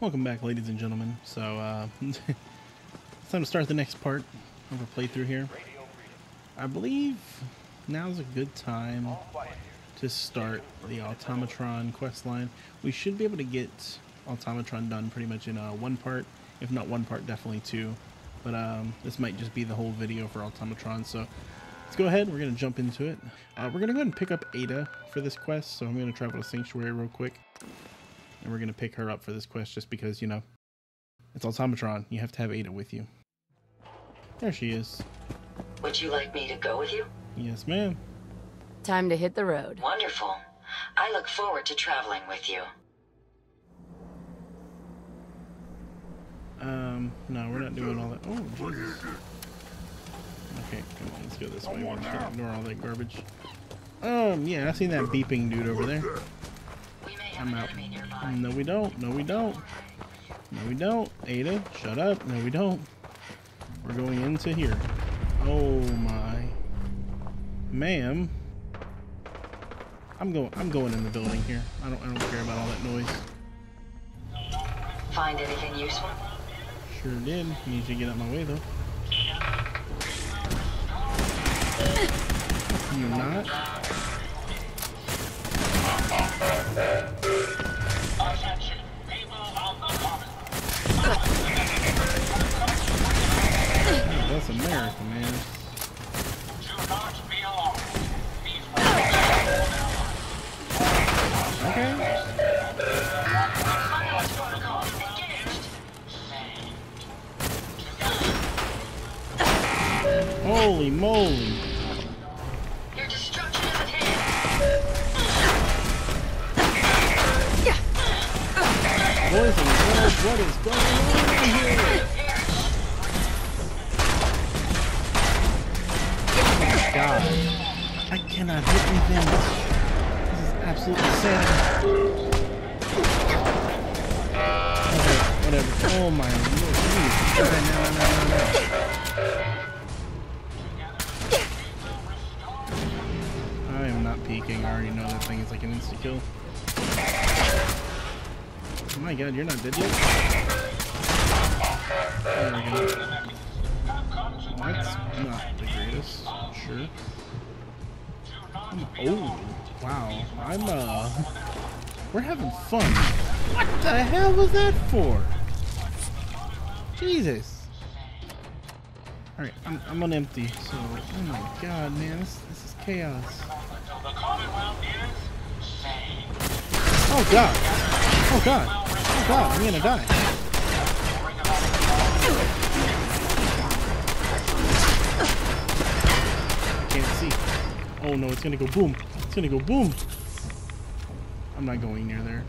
Welcome back, ladies and gentlemen. So, it's time to start the next part of our playthrough here. I believe now's a good time to start the Automatron questline. We should be able to get Automatron done pretty much in one part. If not one part, definitely two. But this might just be the whole video for Automatron. So let's go ahead. We're going to jump into it. We're going to go ahead and pick up Ada for this quest. So I'm going to travel to Sanctuary real quick. And we're going to pick her up for this quest just because, you know, it's Automatron. You have to have Ada with you. There she is. Would you like me to go with you? Yes, ma'am. Time to hit the road. Wonderful. I look forward to traveling with you. No, we're not doing all that. Oh, Jesus. Okay, come on, let's go this way. We're just gonna ignore all that garbage. Yeah, I seen that beeping dude over there. I'm out. No, we don't. No, we don't. No, we don't. Ada, shut up. No, we don't. We're going into here. Oh my, ma'am. I'm going in the building here. I don't care about all that noise. Find anything useful? Sure did. Need you to get out my way though. You're not. Oh, that's America, man. Holy moly! Your destruction is at hand. Boys and girls, what is going on here? God, I cannot hit anything. This is absolutely sad. Okay, whatever. Oh my lord! No. I am not peeking. I already know that thing is like an insta kill. Oh my god, you're not dead yet? There we go. That's not the greatest. Sure. Oh, wow. We're having fun. What the hell was that for? Jesus. Alright, I'm on empty, so. Oh my god, man. This is chaos. Oh god! Oh god! Oh god! I'm gonna die! I can't see. Oh no! It's gonna go boom! It's gonna go boom! I'm not going near there.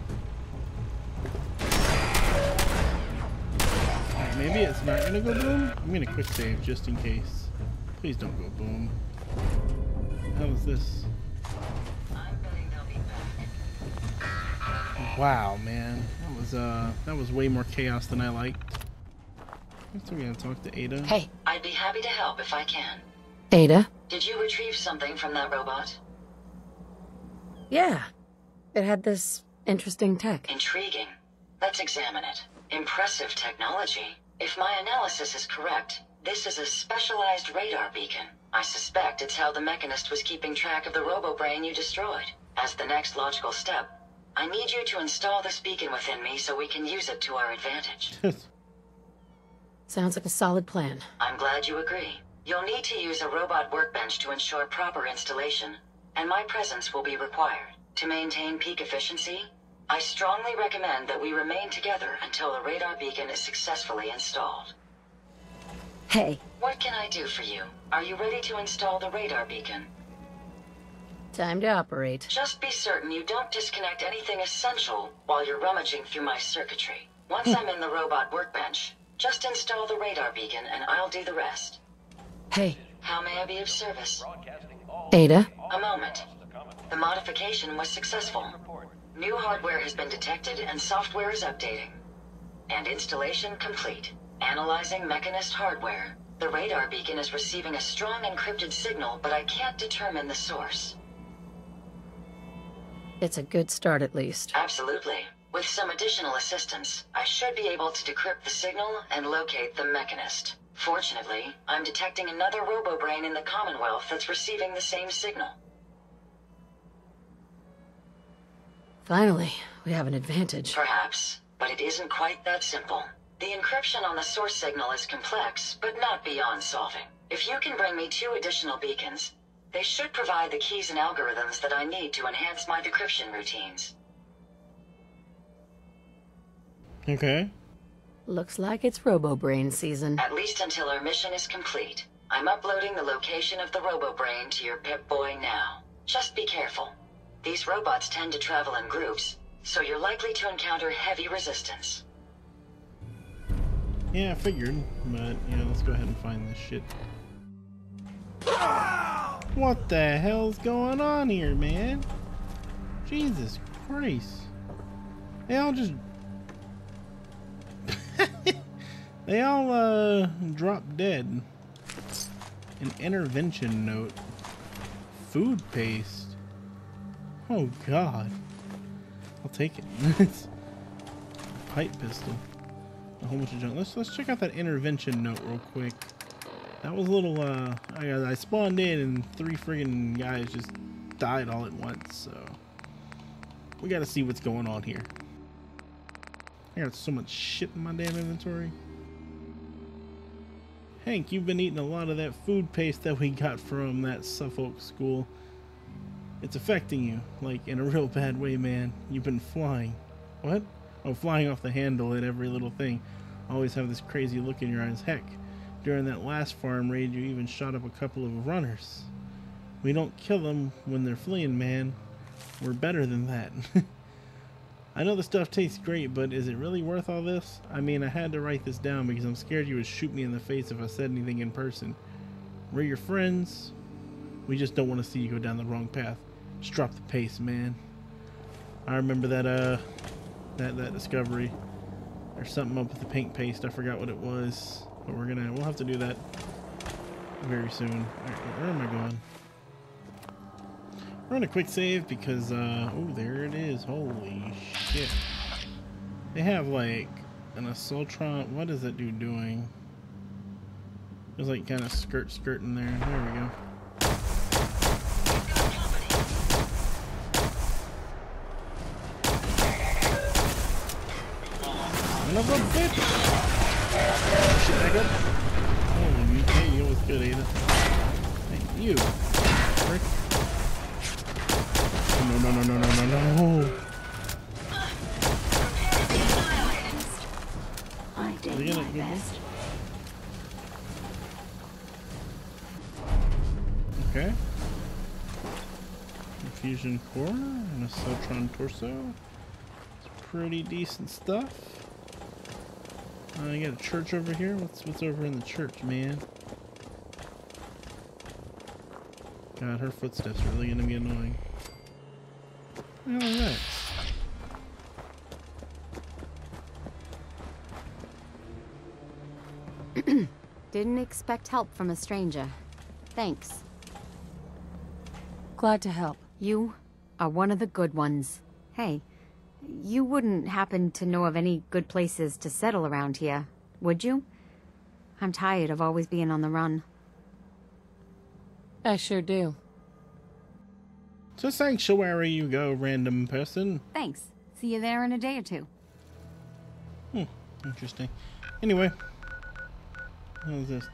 Alright, maybe it's not gonna go boom. I'm gonna quick save just in case. Please don't go boom. What was this? Wow, man, that was way more chaos than I liked. So we're gonna talk to Ada. Hey, I'd be happy to help if I can. Ada, did you retrieve something from that robot? Yeah, it had this interesting tech. Intriguing. Let's examine it. Impressive technology. If my analysis is correct, this is a specialized radar beacon. I suspect it's how the Mechanist was keeping track of the RoboBrain you destroyed. As the next logical step, I need you to install this beacon within me so we can use it to our advantage. Sounds like a solid plan. I'm glad you agree. You'll need to use a robot workbench to ensure proper installation, and my presence will be required. To maintain peak efficiency, I strongly recommend that we remain together until the radar beacon is successfully installed. Hey. What can I do for you? Are you ready to install the radar beacon? Time to operate. Just be certain you don't disconnect anything essential while you're rummaging through my circuitry. Once I'm in the robot workbench, just install the radar beacon and I'll do the rest. Hey. How may I be of service? Ada? A moment. The modification was successful. New hardware has been detected and software is updating. And installation complete. Analyzing Mechanist hardware. The radar beacon is receiving a strong encrypted signal, but I can't determine the source. It's a good start, at least. Absolutely. With some additional assistance, I should be able to decrypt the signal and locate the Mechanist. Fortunately, I'm detecting another RoboBrain in the Commonwealth that's receiving the same signal. Finally, we have an advantage. Perhaps, but it isn't quite that simple. The encryption on the source signal is complex, but not beyond solving. If you can bring me 2 additional beacons, they should provide the keys and algorithms that I need to enhance my decryption routines. Okay. Looks like it's RoboBrain season. At least until our mission is complete. I'm uploading the location of the RoboBrain to your Pip-Boy now. Just be careful. These robots tend to travel in groups, so you're likely to encounter heavy resistance. Yeah, I figured, but yeah, let's go ahead and find this shit. What the hell's going on here, man? Jesus Christ. They all just... they all, drop dead. An intervention note. Food paste. Oh god. I'll take it. It's a pipe pistol. A whole bunch of junk. Let's check out that intervention note real quick. That was a little I spawned in and 3 friggin' guys just died all at once, so we gotta see what's going on here. I got so much shit in my damn inventory. Hank, you've been eating a lot of that food paste that we got from that Suffolk school. It's affecting you, like, in a real bad way, man. You've been flying. What? Oh, flying off the handle at every little thing. Always have this crazy look in your eyes. Heck, during that last farm raid, you even shot up a couple of runners. We don't kill them when they're fleeing, man. We're better than that. I know the stuff tastes great, but is it really worth all this? I mean, I had to write this down because I'm scared you would shoot me in the face if I said anything in person. We're your friends. We just don't want to see you go down the wrong path. Just drop the pace, man. I remember that that discovery. There's something up with the pink paste. I forgot what it was, but we'll have to do that very soon. All right, where am I going? We're on a quick save because oh, there it is. Holy shit! They have like an Assaultron. What is that dude doing? There's like kind of skirting there. There we go. Of a bitch! Oh, shit, I got... Holy meat, hey, you was good, Ada. Thank you. Frick. Oh, no. I did my best. Okay. Infusion core and a Sanctuary torso. It's pretty decent stuff. I got a church over here. What's over in the church, man? God, her footsteps are really gonna be annoying. Look at that. Didn't expect help from a stranger. Thanks. Glad to help. You are one of the good ones. Hey. You wouldn't happen to know of any good places to settle around here, would you? I'm tired of always being on the run. I sure do. To Sanctuary you go, random person. Thanks. See you there in a day or 2. Hmm, interesting. Anyway. What is this?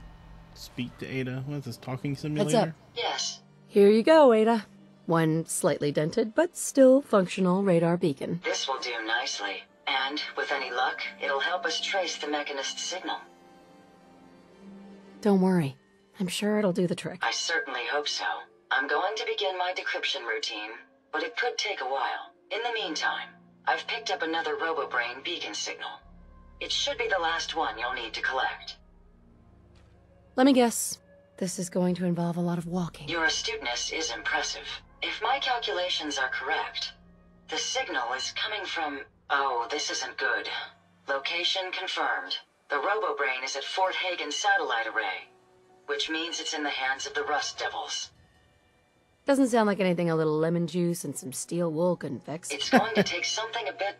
Speak to Ada. What is this, talking simulator? What's up? Yes. Here you go, Ada. One slightly dented, but still functional radar beacon. This will do nicely. And, with any luck, it'll help us trace the Mechanist's signal. Don't worry. I'm sure it'll do the trick. I certainly hope so. I'm going to begin my decryption routine, but it could take a while. In the meantime, I've picked up another RoboBrain beacon signal. It should be the last one you'll need to collect. Let me guess. This is going to involve a lot of walking. Your astuteness is impressive. If my calculations are correct, the signal is coming from... Oh, this isn't good. Location confirmed. The RoboBrain is at Fort Hagen Satellite Array, which means it's in the hands of the Rust Devils. Doesn't sound like anything a little lemon juice and some steel wool couldn't fix. It's going to take something a bit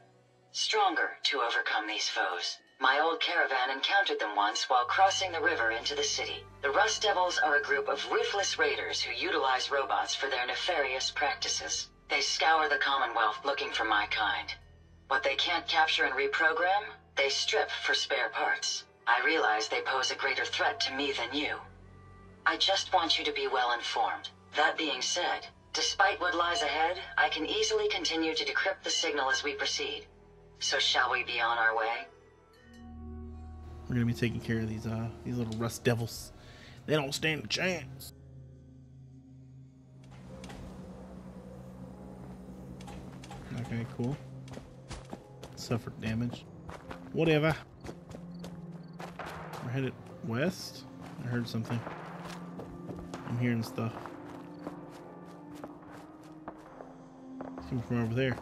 stronger to overcome these foes. My old caravan encountered them once while crossing the river into the city. The Rust Devils are a group of ruthless raiders who utilize robots for their nefarious practices. They scour the Commonwealth looking for my kind. What they can't capture and reprogram, they strip for spare parts. I realize they pose a greater threat to me than you. I just want you to be well informed. That being said, despite what lies ahead, I can easily continue to decrypt the signal as we proceed. So shall we be on our way? We're gonna be taking care of these little Rust Devils. They don't stand a chance. Okay, cool. Suffered damage. Whatever. We're headed west. I heard something. I'm hearing stuff. It's coming from over there.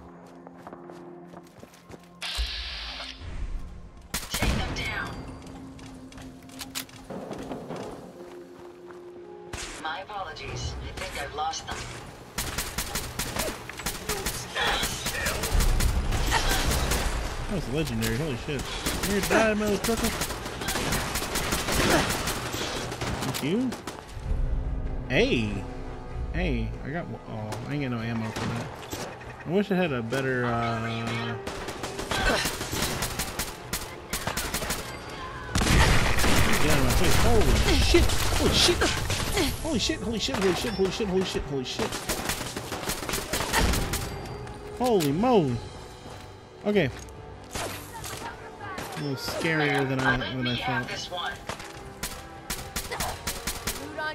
Legendary, holy shit. You're dying, metal trucker. Thank you. Hey. Hey, I got. Oh, I ain't got no ammo for that. I wish I had a better. Get out of my face. Holy shit. Holy shit. Holy shit. Holy shit. Holy shit. Holy shit. Holy shit. Holy shit. Holy moly. Okay. A little scarier than I thought.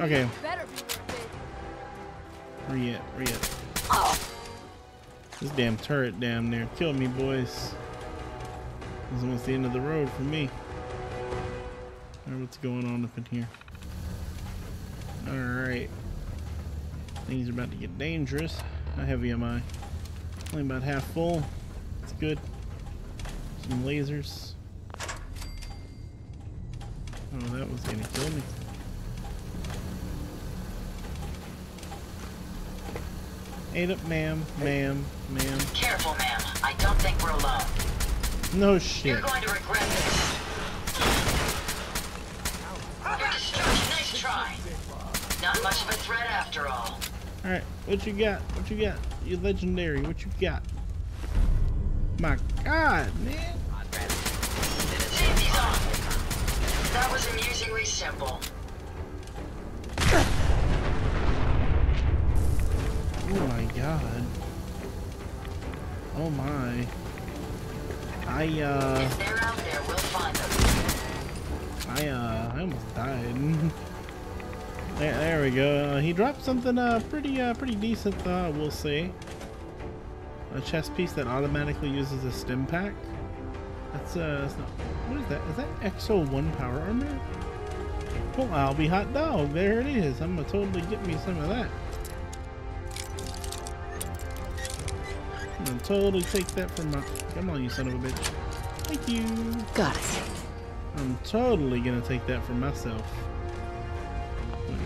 Okay. Re-it. This damn turret damn near killed me, boys. This is almost the end of the road for me. Alright, what's going on up in here? Alright. Things are about to get dangerous. How heavy am I? Only about half full. That's good. Some lasers. Oh, that was gonna kill me. Aid up, ma'am, ma'am, ma'am. Careful, ma'am. I don't think we're alone. No shit. You're going to regret this. Your destruction, nice try. Not much of a threat after all. Alright, what you got? What you got? You're legendary. What you got? My God, man. Safety's on. That was amusingly simple. Oh my God. Oh my. If they're out there, we'll find them. I almost died. There we go. He dropped something pretty decent, we'll see. A chest piece that automatically uses a stim pack. That's not. What is that? Is that XO1 power armor? Well, I'll be hot dog. There it is. I'm gonna totally get me some of that. I'm gonna totally take that from my. Come on, you son of a bitch. Thank you. Got it. I'm totally gonna take that for myself.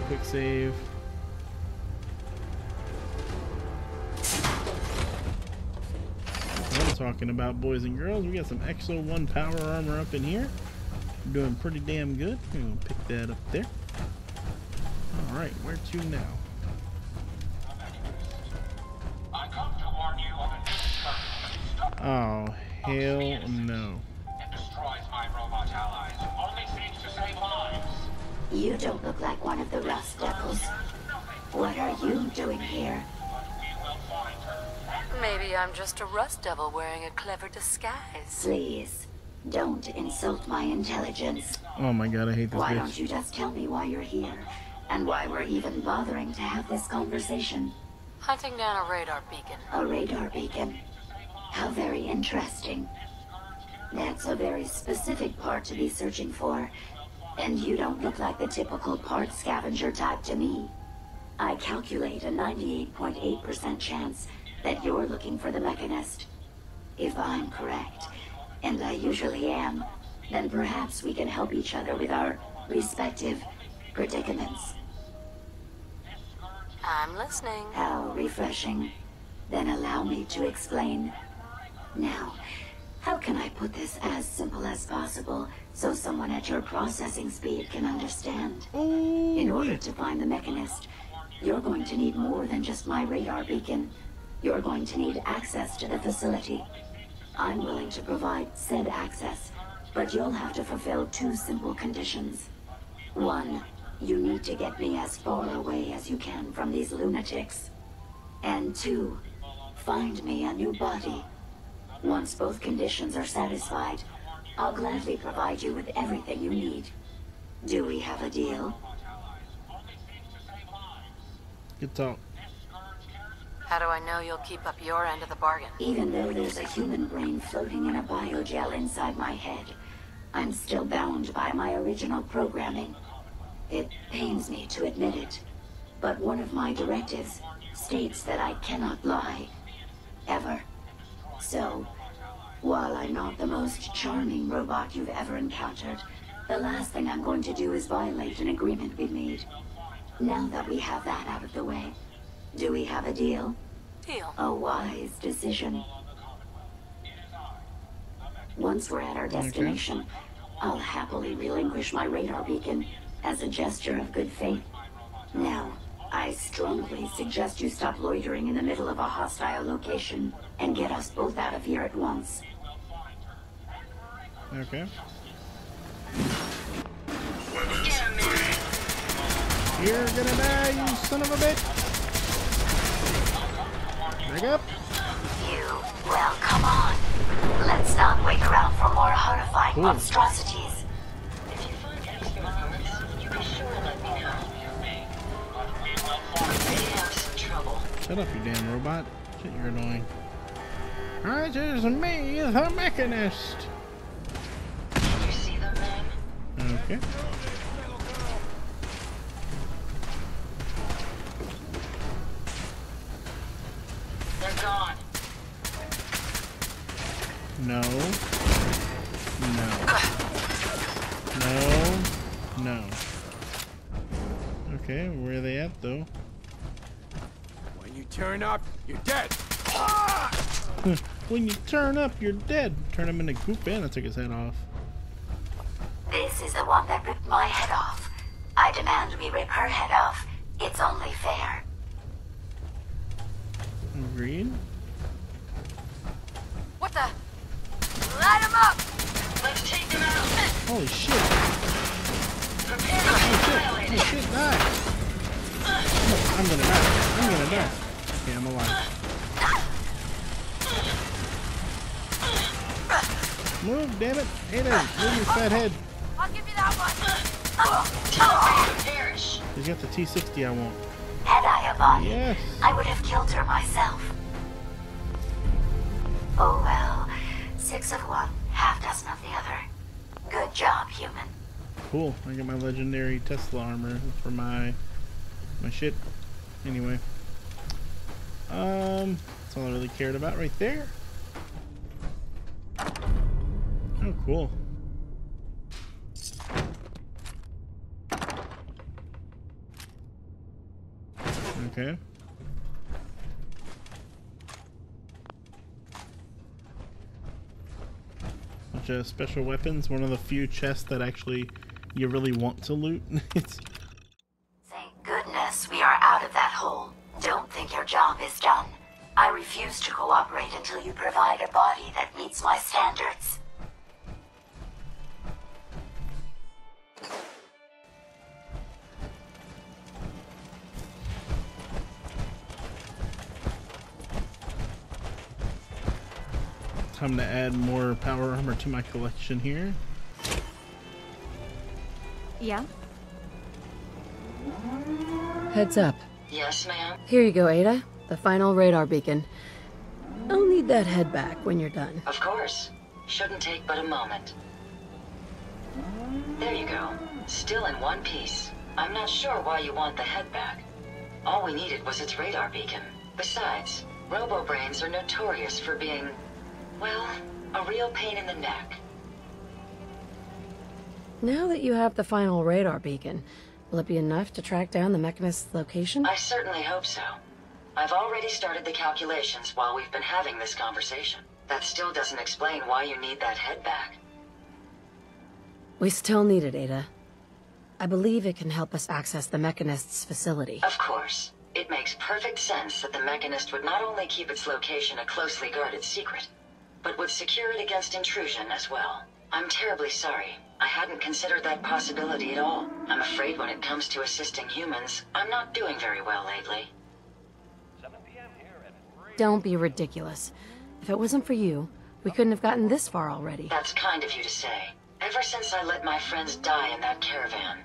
Quick save. Talking about, boys and girls, we got some XO1 power armor up in here. We're doing pretty damn good. We're gonna pick that up there. All right, where to now? I come to warn you of a new disturbance. Oh hell no! It destroys my robot allies. Only seeks to save lives. You don't look like one of the Rust Devils. What are you doing here? Maybe I'm just a Rust Devil wearing a clever disguise. Please, don't insult my intelligence. Oh my God, I hate this. Why don't you just tell me why you're here, and why we're even bothering to have this conversation? Hunting down a radar beacon. A radar beacon? How very interesting. That's a very specific part to be searching for, and you don't look like the typical part scavenger type to me. I calculate a 98.8% chance that you're looking for the Mechanist. If I'm correct, and I usually am, then perhaps we can help each other with our respective predicaments. I'm listening. How refreshing. Then allow me to explain. Now, How can I put this as simple as possible so someone at your processing speed can understand? In order to find the Mechanist, you're going to need more than just my radar beacon. You're going to need access to the facility. I'm willing to provide said access, but you'll have to fulfill two simple conditions. One, you need to get me as far away as you can from these lunatics. And two, find me a new body. Once both conditions are satisfied, I'll gladly provide you with everything you need. Do we have a deal? Good talk. How do I know you'll keep up your end of the bargain? Even though there's a human brain floating in a biogel inside my head, I'm still bound by my original programming. It pains me to admit it, but one of my directives states that I cannot lie. Ever. So, while I'm not the most charming robot you've ever encountered, the last thing I'm going to do is violate an agreement we made. Now that we have that out of the way, do we have a deal? Deal. A wise decision. Once we're at our destination, I'll happily relinquish my radar beacon as a gesture of good faith. Now, I strongly suggest you stop loitering in the middle of a hostile location and get us both out of here at once. Okay. You're gonna die, you son of a bitch! Back up! You, well, come on. Let's not wait around for more horrifying monstrosities. If you find any bombs, you be sure to let me know. Shut up, you damn robot. Shit, you're annoying. Alright, there's me, the Mechanist. Did you see the men? Okay. They're gone. No. No. No. No. Okay, where are they at though? You turn up, you're dead. Ah! When you turn up, you're dead. Turn him into goop and I took his head off. This is the one that ripped my head off. I demand we rip her head off. It's only fair. Agreed. What the? Light him up! Let's take him out! Holy shit! Prepare to annihilate him! Holy shit, nice! I'm gonna die. I'm gonna die. Okay, I'm alive. Move, damn it. Hey there, move your fat head. I'll give you that one. He's got the T-60 I want. Had I a body, yes, I would have killed her myself. Oh well. 6 of 1, half dozen of the other. Good job, human. Cool. I got my legendary Tesla armor for my shit. Anyway, that's all I really cared about right there. Oh, cool. Okay. Bunch of special weapons. One of the few chests that actually you really want to loot. It's to cooperate until you provide a body that meets my standards. Time to add more power armor to my collection here. Yeah? Heads up. Yes, ma'am. Here you go, Ada. The final radar beacon. I'll need that head back when you're done. Of course. Shouldn't take but a moment. There you go. Still in one piece. I'm not sure why you want the head back. All we needed was its radar beacon. Besides, RoboBrains are notorious for being, well, a real pain in the neck. Now that you have the final radar beacon, will it be enough to track down the Mechanist's location? I certainly hope so. I've already started the calculations while we've been having this conversation. That still doesn't explain why you need that head back. We still need it, Ada. I believe it can help us access the Mechanist's facility. Of course. It makes perfect sense that the Mechanist would not only keep its location a closely guarded secret, but would secure it against intrusion as well. I'm terribly sorry. I hadn't considered that possibility at all. I'm afraid when it comes to assisting humans, I'm not doing very well lately. Don't be ridiculous. If it wasn't for you, we couldn't have gotten this far already. That's kind of you to say. Ever since I let my friends die in that caravan,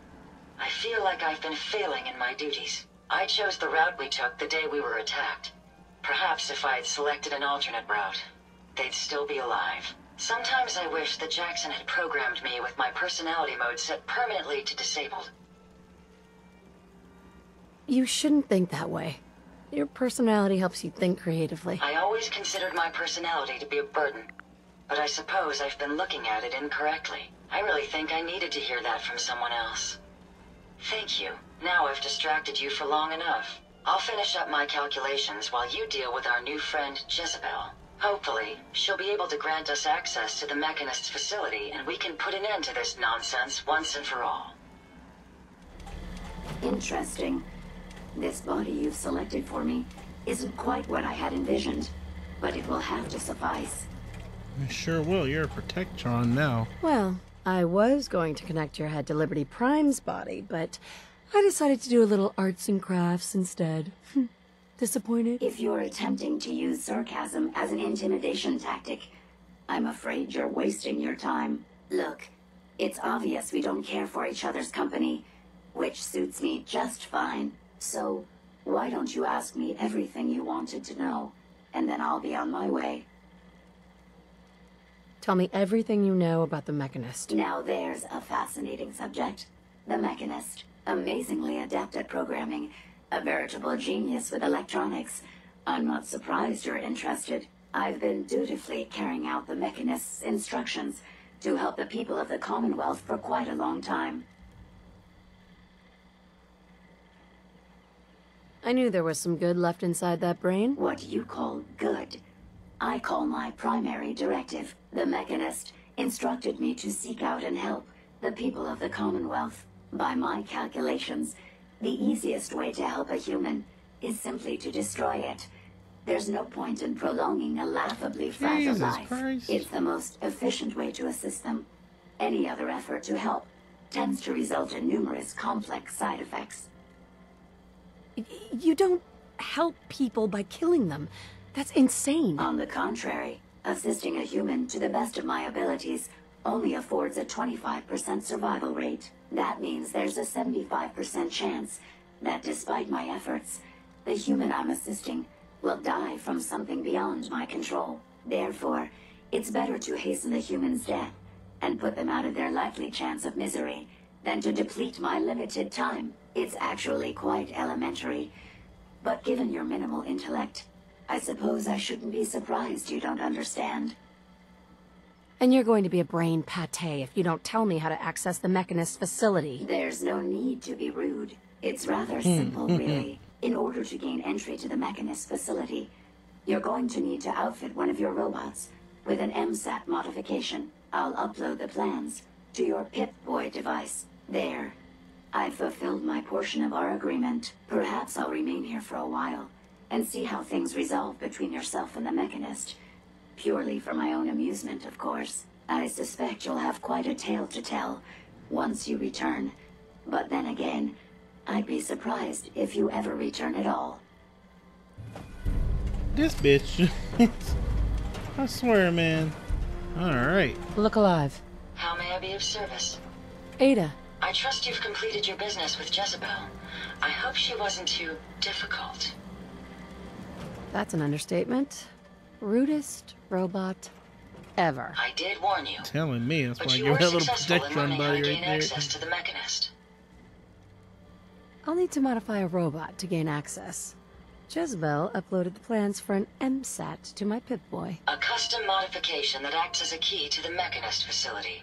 I feel like I've been failing in my duties. I chose the route we took the day we were attacked. Perhaps if I had selected an alternate route, they'd still be alive. Sometimes I wish that Jackson had programmed me with my personality mode set permanently to disabled. You shouldn't think that way. Your personality helps you think creatively. I always considered my personality to be a burden, but I suppose I've been looking at it incorrectly. I really think I needed to hear that from someone else. Thank you. Now I've distracted you for long enough. I'll finish up my calculations while you deal with our new friend, Jezebel. Hopefully, she'll be able to grant us access to the Mechanist's facility and we can put an end to this nonsense once and for all. Interesting. This body you've selected for me isn't quite what I had envisioned, but it will have to suffice. It sure will. You're a protectron now. Well, I was going to connect your head to Liberty Prime's body, but I decided to do a little arts and crafts instead. Disappointed? If you're attempting to use sarcasm as an intimidation tactic, I'm afraid you're wasting your time. Look, it's obvious we don't care for each other's company, which suits me just fine. So, why don't you ask me everything you wanted to know, and then I'll be on my way. Tell me everything you know about the Mechanist. Now there's a fascinating subject. The Mechanist. Amazingly adept at programming. A veritable genius with electronics. I'm not surprised you're interested. I've been dutifully carrying out the Mechanist's instructions to help the people of the Commonwealth for quite a long time. I knew there was some good left inside that brain. What you call good, I call my primary directive. The Mechanist instructed me to seek out and help the people of the Commonwealth. By my calculations, the easiest way to help a human is simply to destroy it. There's no point in prolonging a laughably fragile life. It's the most efficient way to assist them. Any other effort to help tends to result in numerous complex side effects. You don't help people by killing them. That's insane. On the contrary, assisting a human to the best of my abilities only affords a 25% survival rate. That means there's a 75% chance that despite my efforts, the human I'm assisting will die from something beyond my control. Therefore, it's better to hasten the human's death and put them out of their likely chance of misery than to deplete my limited time. It's actually quite elementary, but given your minimal intellect, I suppose I shouldn't be surprised you don't understand. And you're going to be a brain pate if you don't tell me how to access the Mechanist's facility. There's no need to be rude. It's rather simple, really. In order to gain entry to the Mechanist's facility, you're going to need to outfit one of your robots with an MSAT modification. I'll upload the plans to your Pip-Boy device. There. I've fulfilled my portion of our agreement. Perhaps I'll remain here for a while and see how things resolve between yourself and the Mechanist. Purely for my own amusement, of course. I suspect you'll have quite a tale to tell once you return. But then again, I'd be surprised if you ever return at all. This bitch. I swear, man. Alright. Look alive. How may I be of service? Ada. I trust you've completed your business with Jezebel. I hope she wasn't too difficult. That's an understatement. Rudest robot ever. I did warn you. Telling me, that's why you have a little protectron buddy right there. Access to the Mechanist. I'll need to modify a robot to gain access. Jezebel uploaded the plans for an MSAT to my Pip-Boy. A custom modification that acts as a key to the Mechanist facility.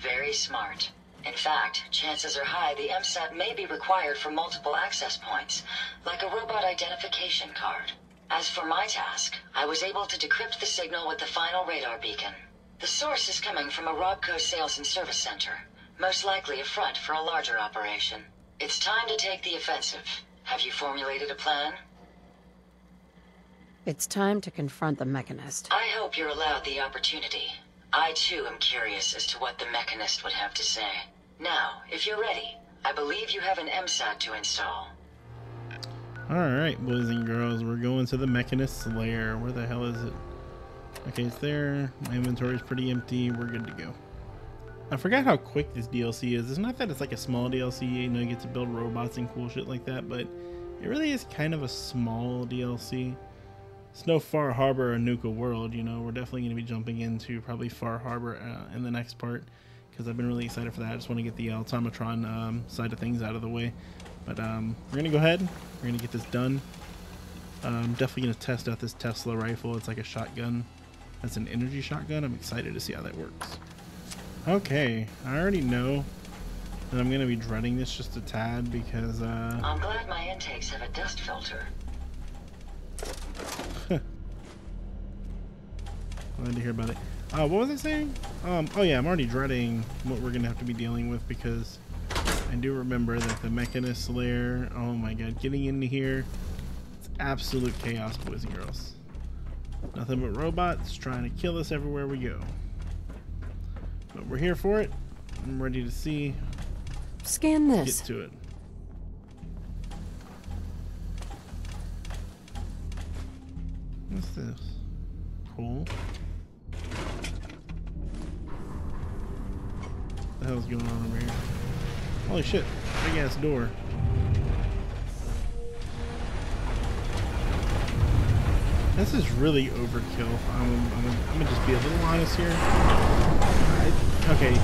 Very smart. In fact, chances are high the MSAT may be required for multiple access points, like a robot identification card. As for my task, I was able to decrypt the signal with the final radar beacon. The source is coming from a Robco sales and service center, most likely a front for a larger operation. It's time to take the offensive. Have you formulated a plan? It's time to confront the Mechanist. I hope you're allowed the opportunity. I too am curious as to what the Mechanist would have to say. Now, if you're ready, I believe you have an MSAT to install. Alright, boys and girls, we're going to the Mechanist's lair. Where the hell is it? Okay, it's there. My inventory's pretty empty. We're good to go. I forgot how quick this DLC is. It's not that it's like a small DLC, you know, you get to build robots and cool shit like that, but it really is kind of a small DLC. It's no Far Harbor or Nuka World, you know. We're definitely going to be jumping into probably Far Harbor in the next part, because I've been really excited for that. I just want to get the Automatron side of things out of the way. But we're going to go ahead. We're going to get this done. I'm definitely going to test out this Tesla rifle. It's like a shotgun. That's an energy shotgun. I'm excited to see how that works. Okay, I already know that I'm going to be dreading this just a tad because... I'm glad my intakes have a dust filter. Glad to hear about it. What was I saying? Oh yeah, I'm already dreading what we're going to have to be dealing with because I do remember that the Mechanist lair... Oh my god, getting into here, it's absolute chaos, boys and girls. Nothing but robots trying to kill us everywhere we go. But we're here for it. I'm ready to see. Scan this. Get to it. What's this? Cool. What the hell's going on over here? Holy shit. Big ass door. This is really overkill. I'm gonna just be a little honest here. Okay.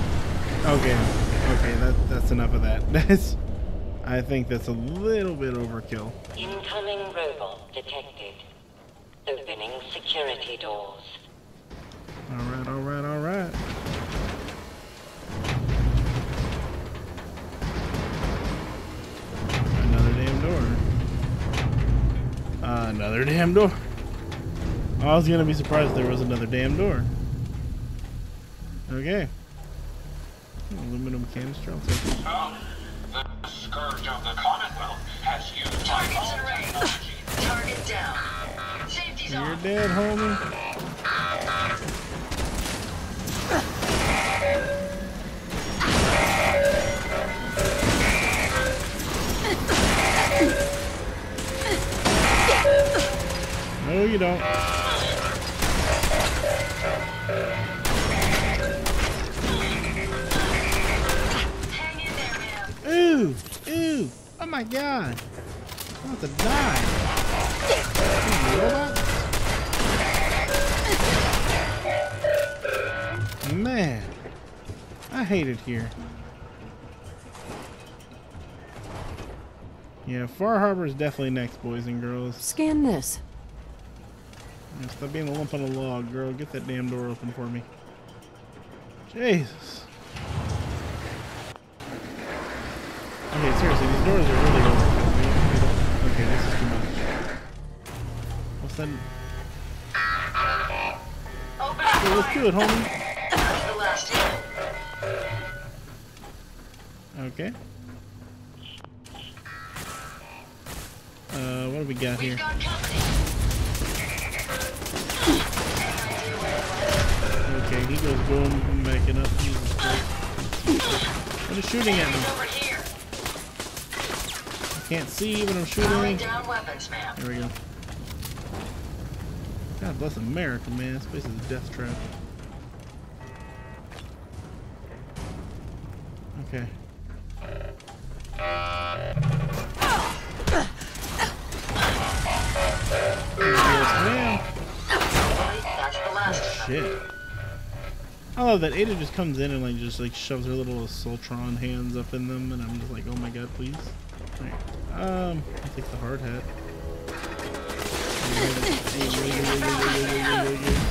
That's enough of that. I think that's a little bit overkill. Incoming robot detected. Opening security doors. All right. Another damn door. Another damn door. I was gonna be surprised if there was another damn door. Okay. Aluminum canister. I'll take it. The scourge of the Commonwealth has used targets array. Target down. Safety's on. You're dead, homie. No, you don't. Ooh! Oh my god! I'm about to die! Robots? Man! I hate it here. Yeah, Far Harbor is definitely next, boys and girls. Scan this. Yeah, stop being a lump on a log, girl. Get that damn door open for me. Jesus! Okay, seriously, these doors are really open. Okay, this is too much. What's that? Okay, let's do it, homie. Okay. What do we got here? Okay, he goes boom, backing up. Jesus Christ. What is shooting at me? Can't see when I'm shooting. Here we go. God bless America, man. This place is a death trap. Okay. Oh, shit. I love that Ada just comes in and just shoves her little Assaultron hands up in them, and I'm just like, oh my god, please. Alright, I'll take the hard hat.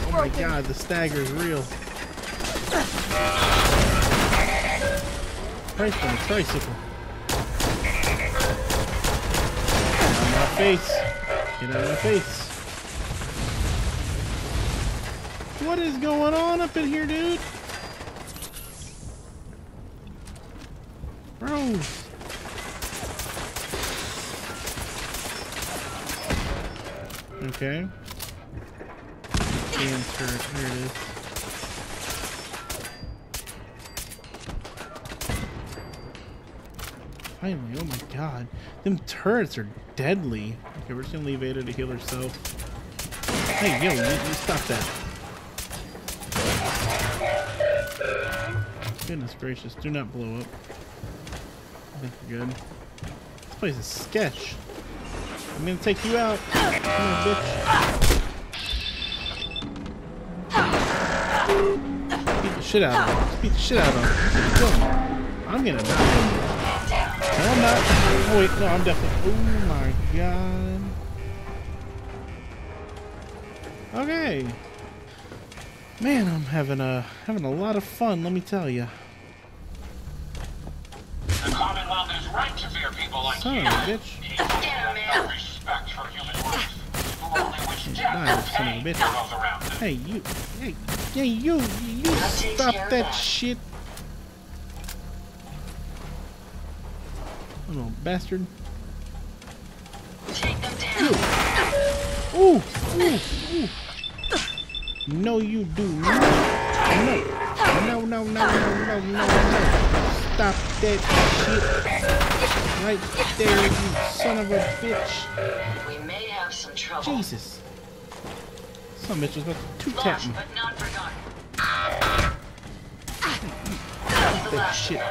Oh my god, the stagger's real. Christ on a tricycle. Get out of my face. Get out of my face. What is going on up in here, dude? Gross. Okay. Answer. Here it is. Finally, oh my god. Them turrets are deadly. Okay, we're just gonna leave Ada to heal herself. Hey, yo, you stop that. Goodness gracious, do not blow up. I think we're good. This place is sketch. I'm gonna take you out. Come on, bitch. Beat the shit out of him. Just beat the shit out of him. Kill him. I'm gonna knock him. No, I'm not. Oh wait, no, I'm definitely. Oh my god. Okay. Man, I'm having a lot of fun. Let me tell you. The Commonwealth is right to fear people like you. Bitch. Respect for human worth. Only which death will pay those around them. Hey, you. Hey, you. You stop that shit. Little bastard. Take them down. Ooh. Ooh. Ooh. Ooh. No, you do not. No. No. Stop that shit. Right there, you son of a bitch. We may have some trouble. Jesus. Some bitch was about to two-tap me. But not forgotten. Stop that shit.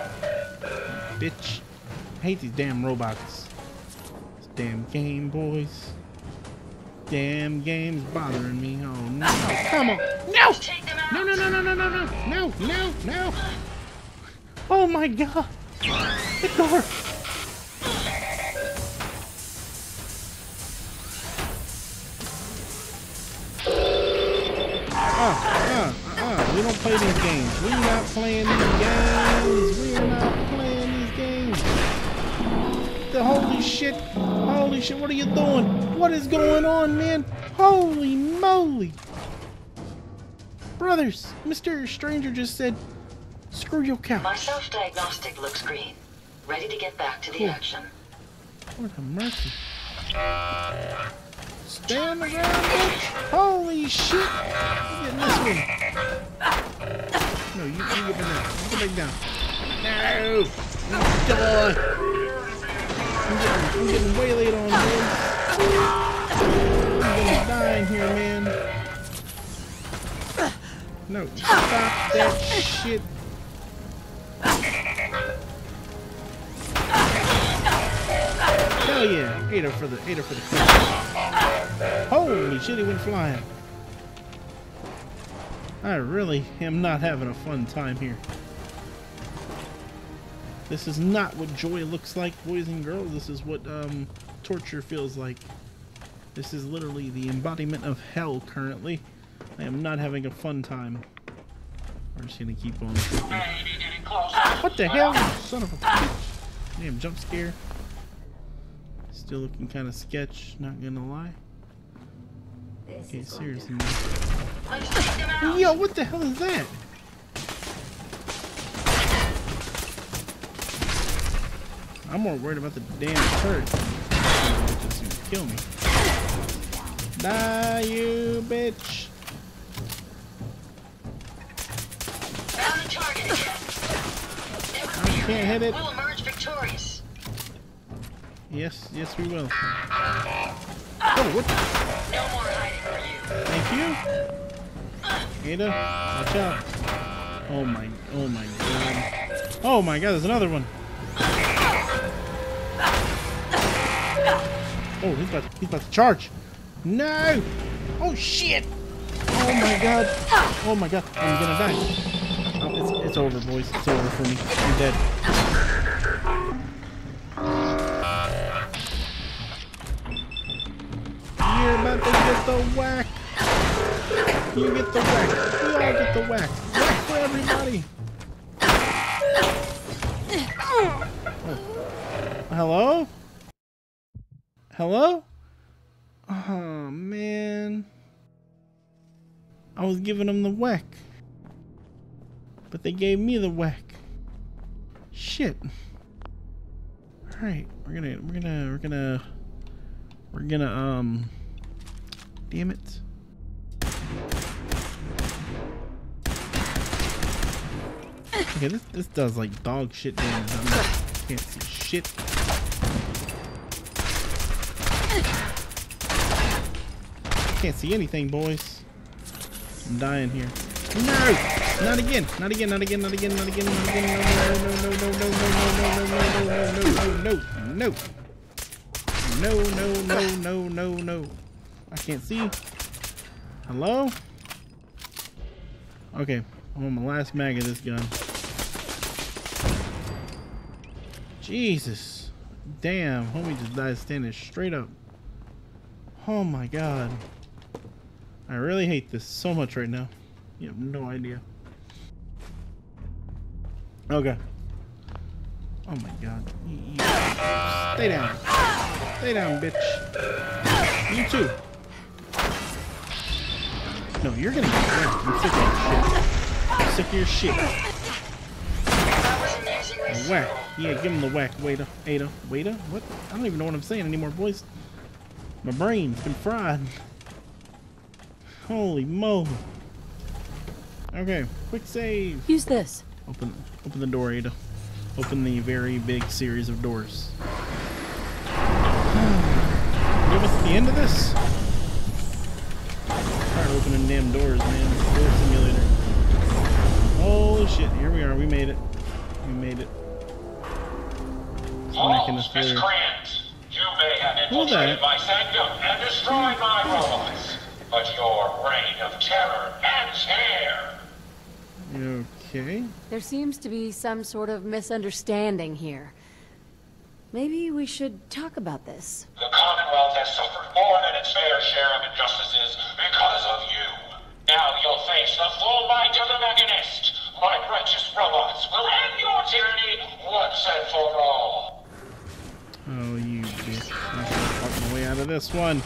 Bitch. I hate these damn robots. This damn game, boys. Damn game's bothering me. Oh no! Come on! No! No! Oh my god! The door! We don't play these games. We're not playing these games. We're not playing these games. Holy shit! Holy shit! What are you doing? What is going on, man? Holy moly! Brothers, Mr. Stranger just said, "Screw your couch." My self-diagnostic looks green. Ready to get back to the action. Lord have mercy! Stand around, bitch! Holy shit! You getting this one? No, you get back down. Get back down. No! Die! I'm getting waylaid on, man. I'm gonna die in here, man. No, stop that shit. Hell yeah, Ada for the crash. Holy shit, he went flying. I really am not having a fun time here. This is not what joy looks like, boys and girls. This is what torture feels like. This is literally the embodiment of hell currently. I am not having a fun time. We're just gonna keep on. What the hell? Son of a bitch. Damn, jump scare. Still looking kind of sketch, not gonna lie. Okay, seriously. Yo, what the hell is that? I'm more worried about the damn turret. Just gonna kill me. Die, you bitch! Found the target again. I can't hit it. We'll emerge victorious. Yes, we will. Oh, what? No more hiding for you. Thank you, Ada. Watch out! Oh my god! Oh my god! There's another one. Oh, he's about to charge. No! Oh shit! Oh my god! I'm gonna die. Oh, it's over, boys. It's over for me. I'm dead. You're about to get the whack. You get the whack. We all get the whack. Whack for everybody. Oh. Hello? Hello? Oh man. I was giving them the whack. But they gave me the whack. Shit. Alright, we're gonna damn it. Okay, this does like dog shit damage. I can't see shit. Can't see anything, boys. I'm dying here. No! Not again! Not again! Not again! Not again! Not again! Not again! No! No! No! No! No! No! No! No! No! No! No! No! No! No! No! No! No! I can't see. Hello? Okay, I'm on my last mag of this gun. Jesus, damn, homie just died standing straight up. Oh my god. I really hate this so much right now. You have no idea. Okay. Oh my god. Stay down. Stay down, bitch. You too. No, you're gonna get wrecked. I'm sick of your shit. I'm sick of your shit. Whack. Yeah, give him the whack. Waiter. Ada. Waiter. What? I don't even know what I'm saying anymore, boys. My brain's been fried. Holy mo. Okay, quick save. Use this. Open the door, Ada. Open the very big series of doors. Give us the end of this? Start opening damn doors, man. Door simulator. Holy shit, here we are. We made it. We made it. Miscreants, you may have infiltrated my sanctum and destroyed my robots, but your reign of terror ends here. Okay. There seems to be some sort of misunderstanding here. Maybe we should talk about this. The Commonwealth has suffered more than its fair share of injustices because of you. Now you'll face the full might of the Mechanist. My righteous robots will end your tyranny once and for all. Oh, you bitch. I'm gonna fuck my way out of this one.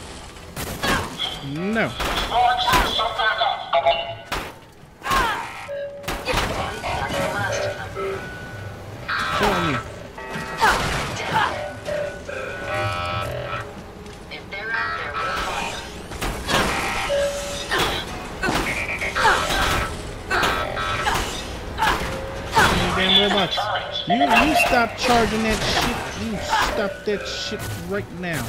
No. Killing you. Robots. You stop charging that shit. You stop that shit right now.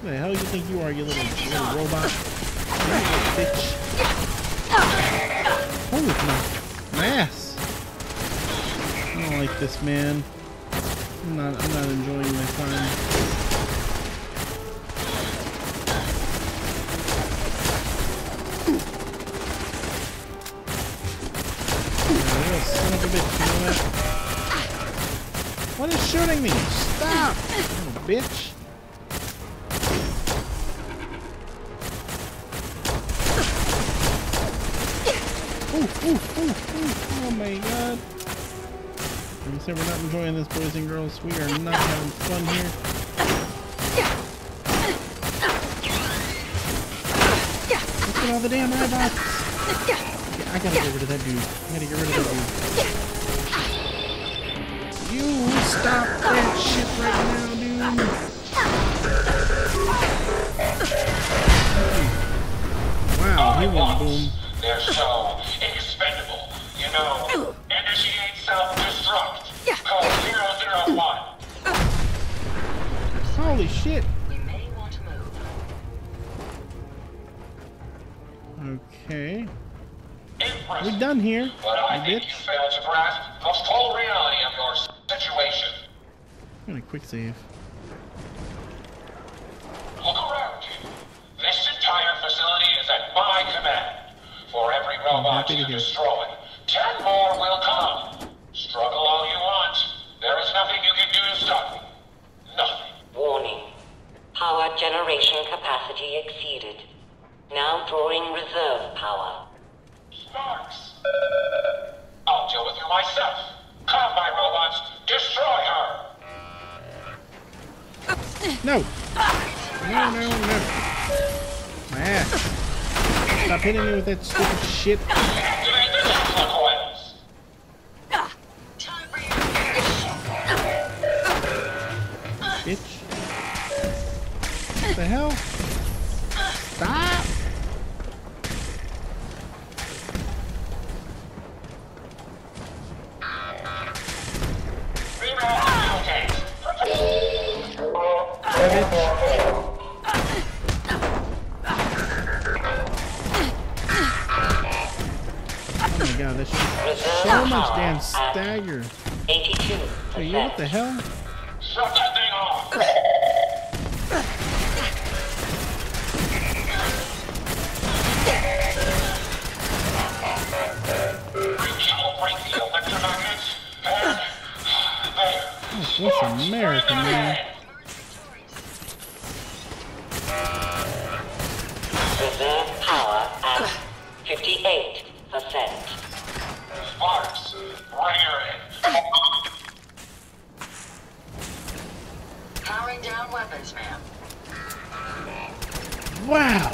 Who the hell you think you are, you little robot? You bitch. Holy my ass. I don't like this, man. I'm not enjoying my time. Son of a bitch, you know what? What is shooting me? Stop! Little bitch. Ooh, ooh, ooh, ooh. Oh my god. Like I said, we're not enjoying this, boys and girls. We are not having fun here. Look at all the damn robots. I gotta get rid of that dude. I gotta get rid of that dude. You stop that shit right now, dude. Wow, he went boom. They're so expendable. You know, initiate self-destruct. Call 001. Holy shit. We may want to move. Okay. We're done here. But I think you failed to grasp the full reality of your situation. I'm gonna quick save. Look around you. This entire facility is at my command. For every robot you destroy, 10 more will come. Struggle all you want. There is nothing you can do to stop me. Nothing. Warning. Power generation capacity exceeded. Now drawing reserve power. Sparks. I'll deal with you myself. Come, my robots, destroy her. No. No, no, no. My ass. Stop hitting me with that stupid shit. Bitch. What the hell? Stop! So much damn stagger. 82. Hey, you, what the hell? Shut that thing off. Oh, what's American, man? Reserve power at 58%. Sparks, rear powering down weapons, ma'am. Wow!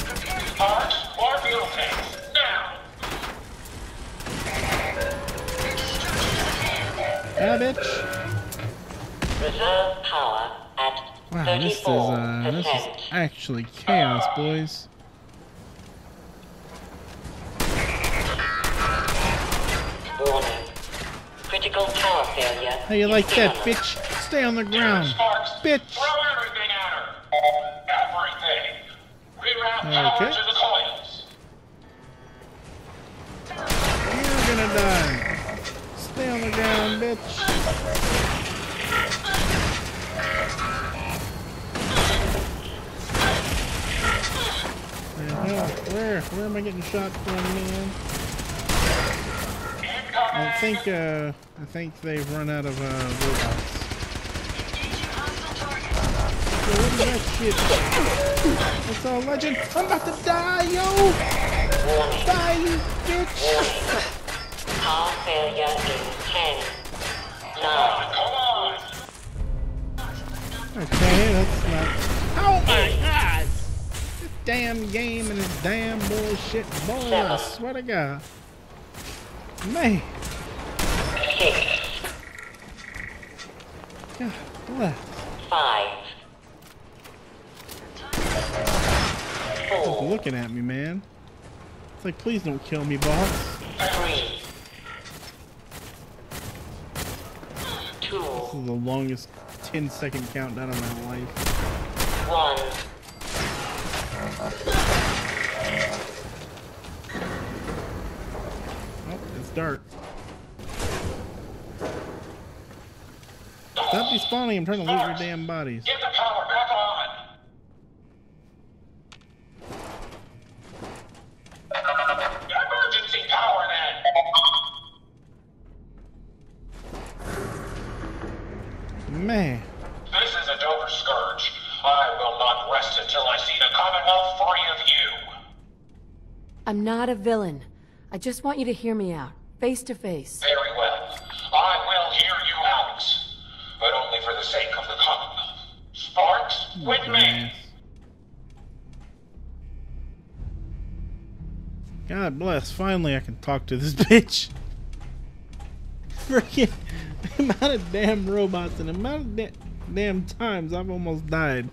Prepare sparks or fuel tanks now! Your destruction is at hand. Yeah, bitch! Reserve power at 34%. Wow, this is actually chaos, boys. Critical power failure. How you like that, bitch? Stay on the ground, Sparks, bitch! Throw everything at her! Everything! Reroute power to the coils! You're gonna die! Stay on the ground, bitch! Where am I getting shot from, man? I think they've run out of robots. Yo, what is that shit? That's all legend. I'm about to die, yo! Die, you bitch! Power failure in 10, 9. Okay, that's not. Oh my God! This damn game and this damn bullshit, boy! I swear to God. Man. God bless. 5. Just looking at me, man. It's like, please don't kill me, boss. 3. 2. This is the longest 10-second countdown of my life. 1. Dark. Stop despawning, I'm trying to loot your damn bodies. Get the power back on! Emergency power then! Man. This is a Dover scourge. I will not rest until I see the Commonwealth free of you. I'm not a villain. I just want you to hear me out. Face to face. Very well. I will hear you out, but only for the sake of the Commonwealth. Sparks, with me. God bless. Finally, I can talk to this bitch. Freaking the amount of damn robots and the amount of damn times I've almost died.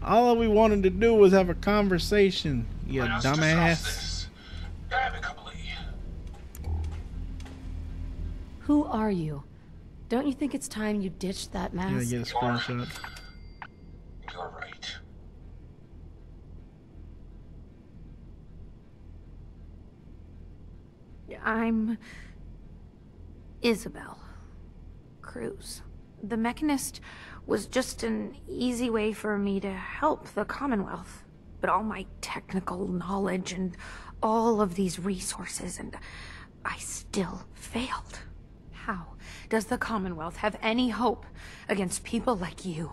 All we wanted to do was have a conversation. You dumbass. Who are you? Don't you think it's time you ditched that mask? Yeah, I get a screenshot. You're right. I'm Isabel Cruz. The Mechanist was just an easy way for me to help the Commonwealth. But all my technical knowledge and all of these resources, and I still failed. How does the Commonwealth have any hope against people like you?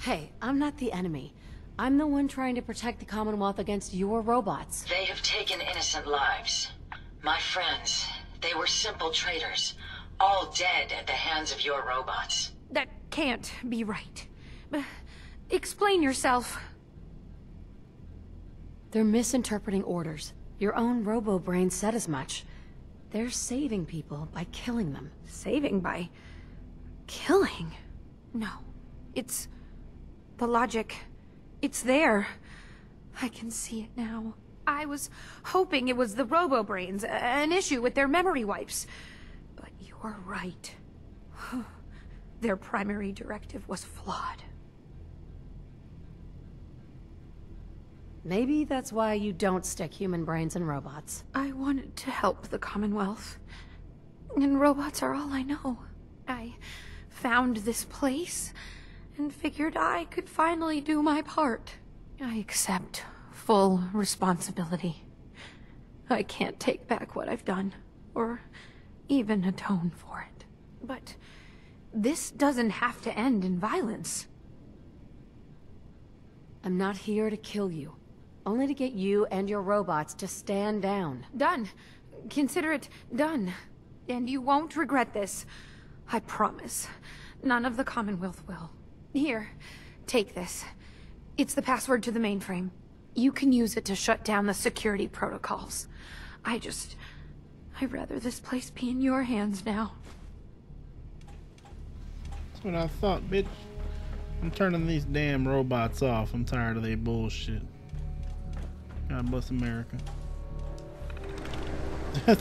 Hey, I'm not the enemy. I'm the one trying to protect the Commonwealth against your robots. They have taken innocent lives. My friends, they were simple traitors, all dead at the hands of your robots. That can't be right. Explain yourself. They're misinterpreting orders. Your own RoboBrain said as much. They're saving people by killing them. Saving by... killing? No. It's... the logic. It's there. I can see it now. I was hoping it was the RoboBrains, an issue with their memory wipes. But you're right. Their primary directive was flawed. Maybe that's why you don't stick human brains in robots. I wanted to help the Commonwealth. And robots are all I know. I found this place and figured I could finally do my part. I accept full responsibility. I can't take back what I've done, or even atone for it. But this doesn't have to end in violence. I'm not here to kill you, only to get you and your robots to stand down. Done. Consider it done. And you won't regret this. I promise. None of the Commonwealth will. Here, take this. It's the password to the mainframe. You can use it to shut down the security protocols. I'd rather this place be in your hands now. That's what I thought, bitch. I'm turning these damn robots off. I'm tired of their bullshit. God bless America. I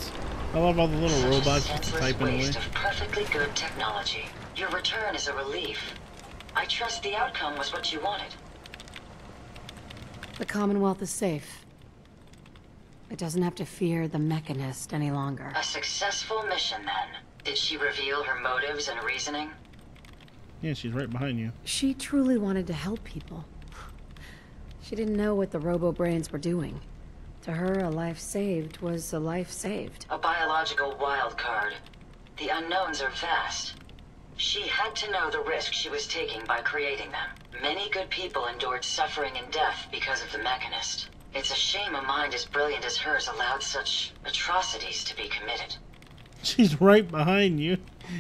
love all the little robots just typing away. Such a senseless waste of perfectly good technology. Your return is a relief. I trust the outcome was what you wanted. The Commonwealth is safe. It doesn't have to fear the Mechanist any longer. A successful mission, then. Did she reveal her motives and reasoning? Yeah, she's right behind you. She truly wanted to help people. She didn't know what the RoboBrains were doing. To her, a life saved was a life saved. A biological wild card. The unknowns are vast. She had to know the risk she was taking by creating them. Many good people endured suffering and death because of the Mechanist. It's a shame a mind as brilliant as hers allowed such atrocities to be committed. She's right behind you.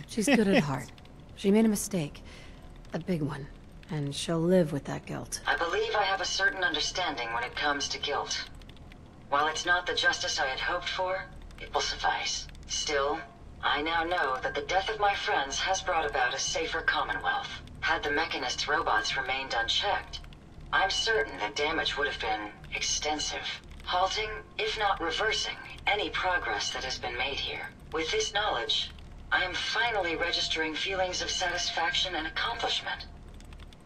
She's good at heart. She made a mistake. A big one. And she'll live with that guilt. I believe I have a certain understanding when it comes to guilt. While it's not the justice I had hoped for, it will suffice. Still, I now know that the death of my friends has brought about a safer Commonwealth. Had the Mechanist's robots remained unchecked, I'm certain that damage would have been extensive, halting, if not reversing, any progress that has been made here. With this knowledge, I am finally registering feelings of satisfaction and accomplishment.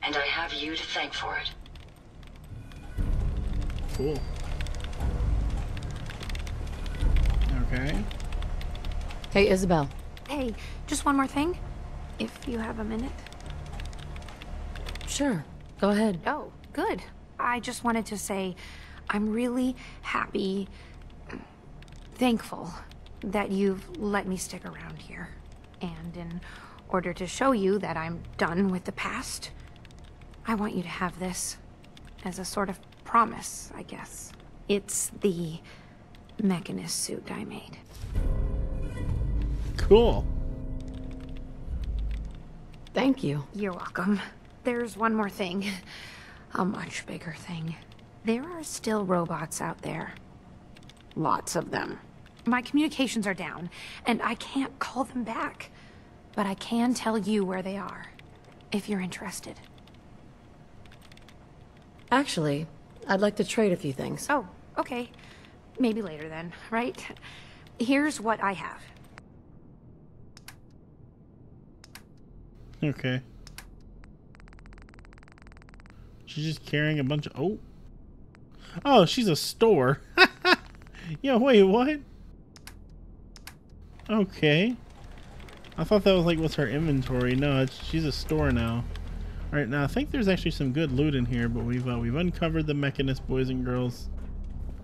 And I have you to thank for it. Cool. Okay. Hey, Isabel. Hey, just one more thing, if you have a minute. Sure, go ahead. Oh, good. I just wanted to say I'm really happy, thankful that you've let me stick around here. And in order to show you that I'm done with the past, I want you to have this as a sort of promise, I guess. It's the Mechanist suit I made. Cool. Thank you. You're welcome. There's one more thing. A much bigger thing. There are still robots out there. Lots of them. My communications are down, and I can't call them back. But I can tell you where they are, if you're interested. Actually, I'd like to trade a few things. Oh, okay. Maybe later then, right? Here's what I have. Okay. She's just carrying a bunch of... oh. Oh, she's a store. Yo, wait, what? Okay. I thought that was like, what's her inventory? No, she's a store now. All right, now I think there's actually some good loot in here, but we've uncovered the Mechanist, boys and girls.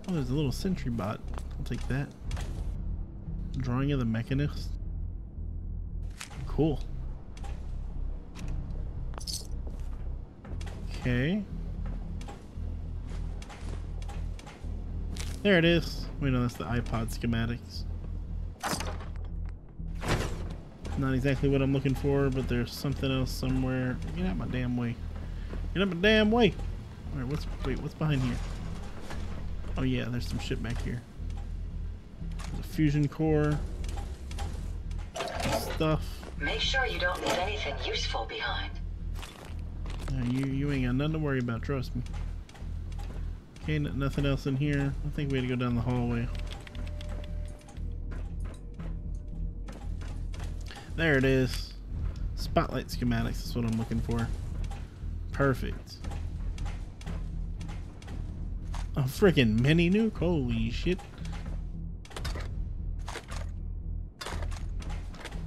Oh, there's a little sentry bot. I'll take that. Drawing of the Mechanist. Cool. Okay. There it is. Wait, no, that's the iPod schematics. Not exactly what I'm looking for, but there's something else somewhere. Get out my damn way. Get out my damn way! Alright, what's behind here? Oh yeah, there's some shit back here. There's a fusion core. Stuff. Make sure you don't leave anything useful behind. You ain't got nothing to worry about, trust me. Okay, nothing else in here. I think we had to go down the hallway. There it is. Spotlight schematics is what I'm looking for. Perfect. A freaking mini nuke. Holy shit.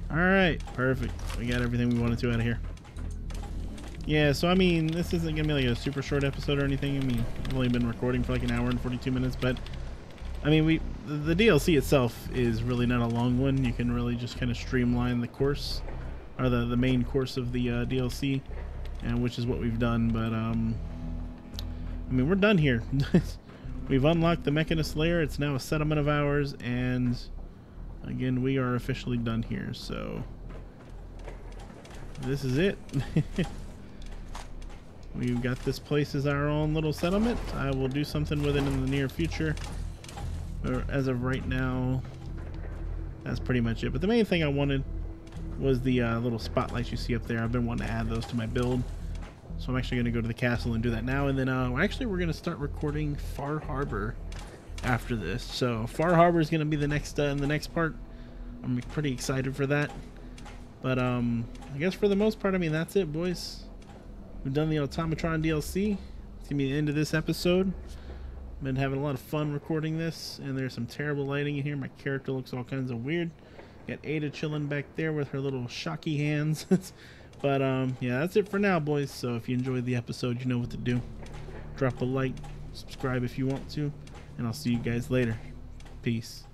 Alright, perfect. We got everything we wanted to out of here. Yeah, so I mean, this isn't going to be like a super short episode or anything. I mean, I've only been recording for like an hour and 42 minutes, but I mean, the DLC itself is really not a long one. You can really just kind of streamline the course, or the main course of the DLC, and which is what we've done. But I mean, we're done here. We've unlocked the Mechanist lair. It's now a settlement of ours, and again, we are officially done here. So this is it. We've got this place as our own little settlement. I will do something with it in the near future. Or as of right now, that's pretty much it. But the main thing I wanted was the little spotlights you see up there. I've been wanting to add those to my build, so I'm actually going to go to the castle and do that now. And then actually we're going to start recording Far Harbor after this. So Far Harbor is going to be the next in the next part. I'm pretty excited for that. But I guess for the most part, I mean, that's it, boys. We've done the Automatron DLC. It's going to be the end of this episode. Been having a lot of fun recording this, and there's some terrible lighting in here. My character looks all kinds of weird. Got Ada chilling back there with her little shocky hands. But yeah, that's it for now, boys. So if you enjoyed the episode, you know what to do. Drop a like, subscribe if you want to, and I'll see you guys later. Peace.